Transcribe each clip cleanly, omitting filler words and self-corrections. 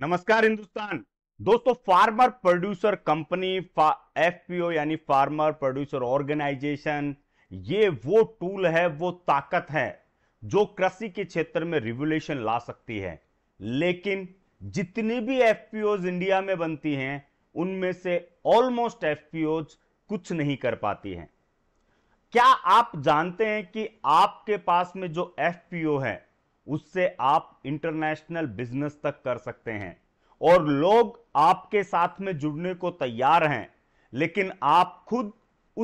नमस्कार हिंदुस्तान दोस्तों, farmer producer company FPO यानी फार्मर प्रोड्यूसर ऑर्गेनाइजेशन, ये वो टूल है, वो ताकत है जो कृषि के क्षेत्र में रिवोल्यूशन ला सकती है। लेकिन जितनी भी एफपीओज इंडिया में बनती हैं उनमें से ऑलमोस्ट एफपीओज कुछ नहीं कर पाती हैं। क्या आप जानते हैं कि आपके पास में जो एफपीओ है उससे आप इंटरनेशनल बिजनेस तक कर सकते हैं और लोग आपके साथ में जुड़ने को तैयार हैं, लेकिन आप खुद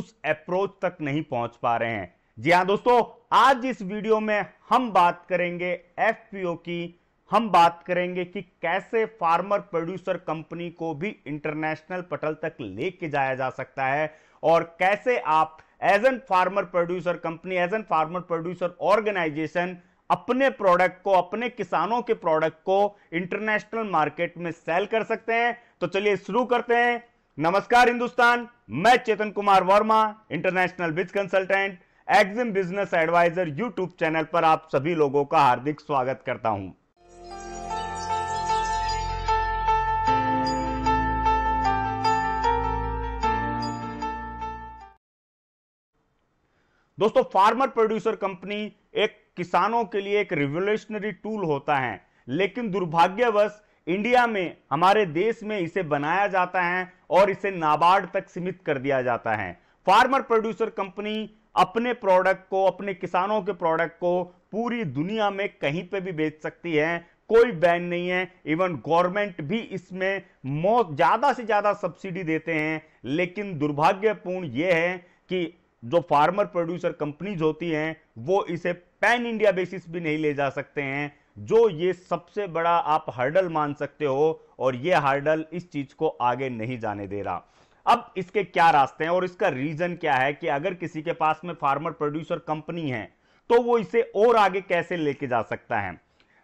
उस अप्रोच तक नहीं पहुंच पा रहे हैं। जी हां दोस्तों, आज इस वीडियो में हम बात करेंगे एफपीओ की, हम बात करेंगे कि कैसे फार्मर प्रोड्यूसर कंपनी को भी इंटरनेशनल पटल तक लेके जाया जा सकता है और कैसे आप as an farmer producer company, as an farmer producer organisation अपने प्रोडक्ट को, अपने किसानों के प्रोडक्ट को इंटरनेशनल मार्केट में सेल कर सकते हैं। तो चलिए शुरू करते हैं। नमस्कार हिंदुस्तान, मैं Chetan Kumar Verma, international biz consultant, Exim business adviser YouTube channel पर आप सभी लोगों का हार्दिक स्वागत करता हूं। दोस्तों, फार्मर प्रोड्यूसर कंपनी एक किसानों के लिए एक रिवोल्यूशनरी टूल होता है, लेकिन दुर्भाग्यवश इंडिया में, हमारे देश में इसे बनाया जाता है और इसे नाबार्ड तक सीमित कर दिया जाता है। फार्मर प्रोड्यूसर कंपनी अपने प्रोडक्ट को, अपने किसानों के प्रोडक्ट को पूरी दुनिया में कहीं पे भी बेच सकती है, कोई बैन नहीं है। इवन गवर्नमेंट भी इसमें ज़्यादा से ज़्यादा सब्सिडी देते हैं। लेकिन दुर्भाग्यपूर्ण ये है कि जो फार्मर प्रोड्यूसर कंपनीज होती हैं वो इसे पैन इंडिया बेसिस भी नहीं ले जा सकते हैं, जो ये सबसे बड़ा आप हर्डल मान सकते हो, और ये हर्डल इस चीज़ को आगे नहीं जाने दे रहा। अब इसके क्या रास्ते हैं और इसका रीज़न क्या है कि अगर किसी के पास में फार्मर प्रोड्यूसर कंपनी है तो वो इसे और आगे कैसे लेके जा सकता है।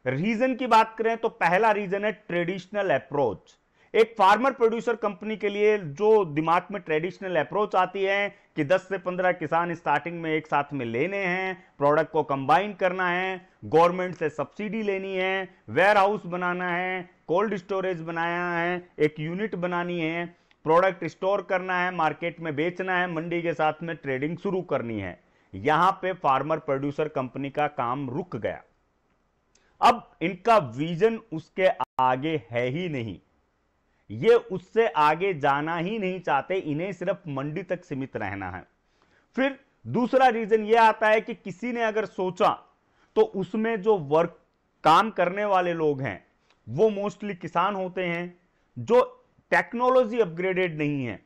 रीज़न की बात करें तो पहला रीज़न है ट्रेडिशनल अप्रोच। एक फार्मर प्रोड्यूसर कंपनी के लिए जो दिमाग में ट्रेडिशनल अप्रोच आती है कि 10 से 15 किसान स्टार्टिंग में एक साथ में लेने हैं, प्रोडक्ट को कंबाइन करना है, गवर्नमेंट से सब्सिडी लेनी है, वेयर हाउस बनाना है, कोल्ड स्टोरेज बनाना है, एक यूनिट बनानी है, प्रोडक्ट स्टोर करना है, मार्केट में बेचना है, मंडी के साथ में ट्रेडिंग शुरू करनी है। यहाँ पे फार्मर प्रोड्यूसर कंपनी का काम रुक गया। अब इनका विजन उसके आगे है ही नहीं, ये उससे आगे जाना ही नहीं चाहते, इन्हें सिर्फ मंडी तक सीमित रहना है। फिर दूसरा रीजन ये आता है कि किसी ने अगर सोचा तो उसमें जो वर्क काम करने वाले लोग हैं वो मोस्टली किसान होते हैं जो टेक्नोलॉजी अपग्रेडेड नहीं है,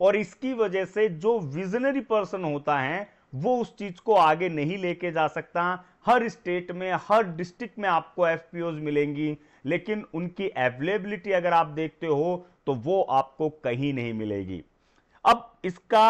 और इसकी वजह से जो विजनरी पर्सन होता है वो उस चीज को आगे नहीं लेके जा सकता। हर स्टेट में, हर डिस्ट्रिक्ट में आपको एफपीओज मिलेंगी, लेकिन उनकी अवेलेबिलिटी अगर आप देखते हो तो वो आपको कहीं नहीं मिलेगी। अब इसका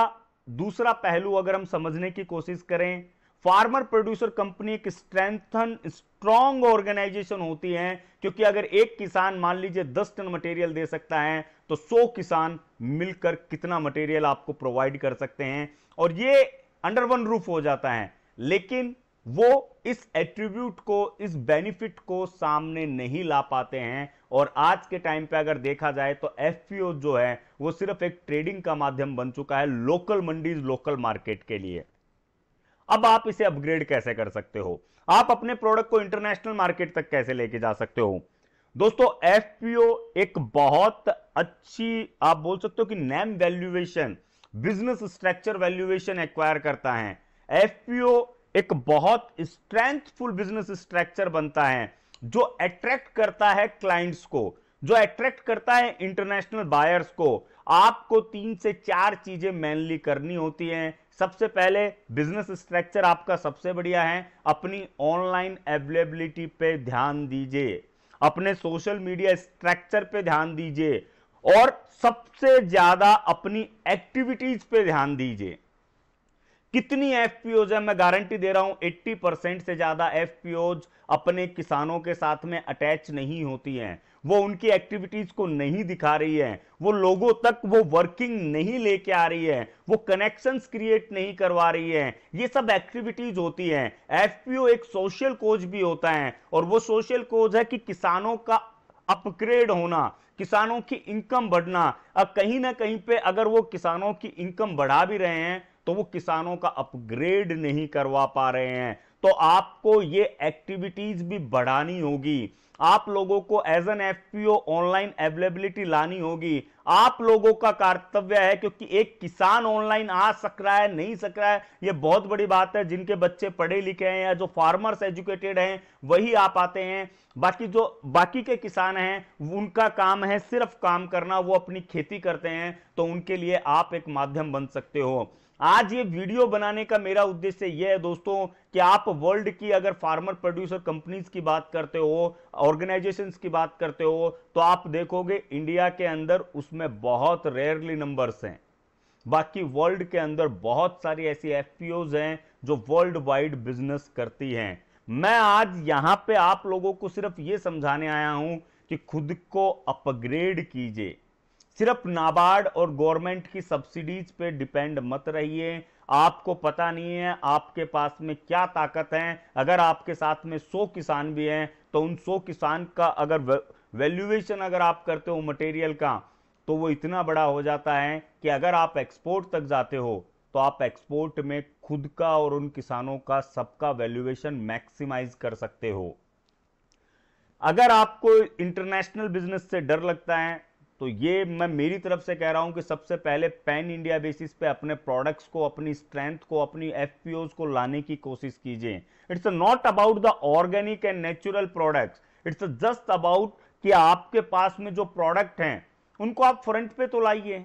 दूसरा पहलू अगर हम समझने की कोशिश करें, फार्मर प्रोड्यूसर कंपनी एक स्ट्रॉन्ग ऑर्गेनाइजेशन होती है, क्योंकि अगर एक किसान मान लीजिए 10 टन मटेरियल दे सकता है तो 100 किसान मिलकर कितना मटेरियल आपको प्रोवाइड कर सकते हैं, और ये अंडर वन रूफ हो जाता है। लेकिन वो इस एट्रीब्यूट को, इस बेनिफिट को सामने नहीं ला पाते हैं, और आज के टाइम पे अगर देखा जाए तो एफपीओ जो है वो सिर्फ एक ट्रेडिंग का माध्यम बन चुका है लोकल मंडीज, लोकल मार्केट के लिए। अब आप इसे अपग्रेड कैसे कर सकते हो, आप अपने प्रोडक्ट को इंटरनेशनल मार्केट तक कैसे लेके जा सकते हो। दोस्तों, एफपीओ एक बहुत अच्छी, आप बोल सकते हो कि name valuation, business structure valuation acquire करता है। एफपीओ एक बहुत स्ट्रेंथफुल बिजनेस स्ट्रक्चर बनता है जो अट्रैक्ट करता है क्लाइंट्स को, जो अट्रैक्ट करता है इंटरनेशनल बायर्स को। आपको 3 से 4 चीजें मेनली करनी होती हैं। सबसे पहले बिजनेस स्ट्रक्चर आपका सबसे बढ़िया है, अपनी ऑनलाइन अवेलेबिलिटी पे ध्यान दीजिए, अपने सोशल मीडिया स्ट्रक्चर पे ध्यान दीजिए, और सबसे ज्यादा अपनी एक्टिविटीज पे ध्यान दीजिए। कितनी एफपीओज है, मैं गारंटी दे रहा हूं 80% से ज्यादा एफपीओज अपने किसानों के साथ में अटैच नहीं होती हैं, वो उनकी एक्टिविटीज को नहीं दिखा रही है, वो लोगों तक वो वर्किंग नहीं लेके आ रही है, वो कनेक्शंस क्रिएट नहीं करवा रही है। ये सब एक्टिविटीज होती हैं। एफपीओ एक सोशल कोज भी होता है, और वो सोशल कोज है कि किसानों का अपग्रेड होना, किसानों की इनकम बढ़ना। अब कहीं ना कहीं पे अगर वो किसानों की इनकम बढ़ा भी रहे हैं तो वो किसानों का अपग्रेड नहीं करवा पा रहे हैं। तो आपको ये एक्टिविटीज भी बढ़ानी होगी, आप लोगों को as an FPO online availability लानी होगी। आप लोगों का कर्तव्य है, क्योंकि एक किसान ऑनलाइन आ सक रहा है नहीं सक रहा है ये बहुत बड़ी बात है। जिनके बच्चे पढ़े लिखे हैं या जो फार्मर्स एजुकेटेड हैं वही आ पाते हैं, बाकी जो बाकी के किसान हैं उनका काम है सिर्फ काम करना, वो अपनी खेती करते हैं, तो उनके लिए आप एक माध्यम बन सकते हो। आज ये वीडियो बनाने का मेरा उद्देश्य यह है दोस्तों कि आप वर्ल्ड की अगर फार्मर प्रोड्यूसर कंपनीज की बात करते हो, ऑर्गेनाइजेशंस की बात करते हो, तो आप देखोगे इंडिया के अंदर उसमें बहुत रेयरली नंबर्स हैं। बाकी वर्ल्ड के अंदर बहुत सारी ऐसी एफपीओज हैं जो वर्ल्ड वाइड बिजनेस करती हैं। मैं आज यहां पे आप लोगों को सिर्फ ये समझाने आया हूं कि खुद को अपग्रेड कीजिए, सिर्फ नाबार्ड और गवर्नमेंट की सब्सिडीज पे डिपेंड मत रहिए। आपको पता नहीं है आपके पास में क्या ताकत है। अगर आपके साथ में 100 किसान भी हैं तो उन 100 किसान का अगर वैल्यूएशन अगर आप करते हो मटेरियल का, तो वो इतना बड़ा हो जाता है कि अगर आप एक्सपोर्ट तक जाते हो तो आप एक्सपोर्ट में खुद का और उन किसानों का सबका वैल्यूएशन मैक्सिमाइज कर सकते हो। अगर आपको इंटरनेशनल बिजनेस से डर लगता है तो ये मैं मेरी तरफ से कह रहा हूं कि सबसे पहले पैन इंडिया बेसिस पे अपने प्रोडक्ट्स को, अपनी स्ट्रेंथ को, अपनी एफपीओज को लाने की कोशिश कीजिए। It's not about the organic and natural products, it's just about कि आपके पास में जो प्रोडक्ट हैं उनको आप फ्रंट पे तो लाइए,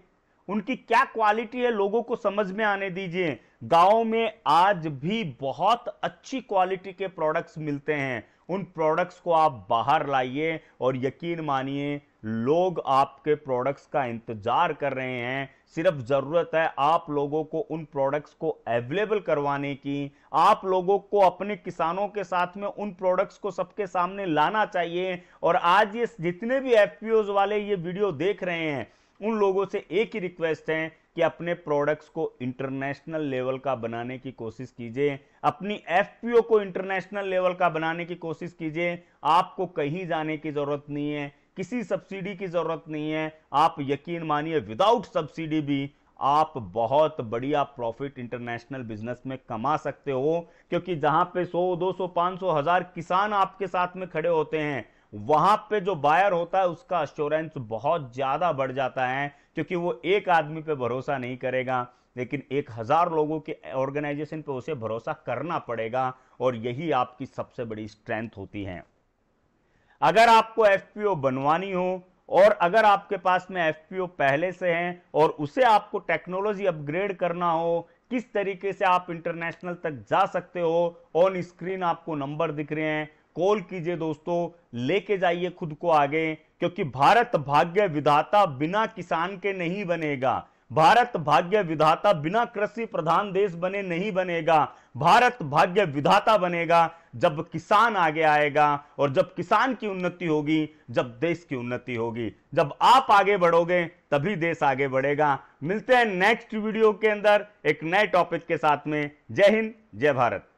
उनकी क्या क्वालिटी है लोगों को समझ में आने दीजिए। गाँव में आज भी बहुत अच्छी क्वालिटी के प्रोडक्ट्स मिलते हैं, उन प्रोडक्ट्स को आप बाहर लाइए और यकीन मानिए लोग आपके प्रोडक्ट्स का इंतजार कर रहे हैं। सिर्फ जरूरत है आप लोगों को उन प्रोडक्ट्स को अवेलेबल करवाने की। आप लोगों को अपने किसानों के साथ में उन प्रोडक्ट्स को सबके सामने लाना चाहिए। और आज ये जितने भी एफपीओज वाले ये वीडियो देख रहे हैं उन लोगों से एक ही रिक्वेस्ट है कि अपने प्रोडक्ट्स को इंटरनेशनल लेवल का बनाने की कोशिश कीजिए, अपनी एफपीओ को इंटरनेशनल लेवल का बनाने की कोशिश कीजिए। आपको कहीं जाने की जरूरत नहीं है, किसी सब्सिडी की जरूरत नहीं है। आप यकीन मानिए विदाउट सब्सिडी भी आप बहुत बढ़िया प्रॉफिट इंटरनेशनल बिजनेस में कमा सकते हो, क्योंकि जहां पे 100, 200, 500, 1000 किसान आपके साथ में खड़े होते हैं वहां पे जो बायर होता है उसका एश्योरेंस बहुत ज्यादा बढ़ जाता है, क्योंकि वो एक आदमी पे भरोसा नहीं करेगा लेकिन 1000 लोगों के ऑर्गेनाइजेशन पे उसे भरोसा करना पड़ेगा। और यही आपकी सबसे बड़ी स्ट्रेंथ होती है। अगर आपको एफपीओ बनवानी हो और अगर आपके पास में एफपीओ पहले से हैं और उसे आपको टेक्नोलॉजी अपग्रेड करना हो, किस तरीके से आप इंटरनेशनल तक जा सकते हो, ऑन स्क्रीन आपको नंबर दिख रहे हैं, कॉल कीजिए दोस्तों, लेके जाइए खुद को आगे। क्योंकि भारत भाग्य विधाता बिना किसान के नहीं बनेगा, भारत भाग्य विधाता बिना कृषि प्रधान देश बने नहीं बनेगा। भारत भाग्य विधाता बनेगा जब किसान आगे आएगा, और जब किसान की उन्नति होगी, जब देश की उन्नति होगी, जब आप आगे बढ़ोगे तभी देश आगे बढ़ेगा। मिलते हैं नेक्स्ट वीडियो के अंदर एक नए टॉपिक के साथ में। जय हिंद, जय भारत।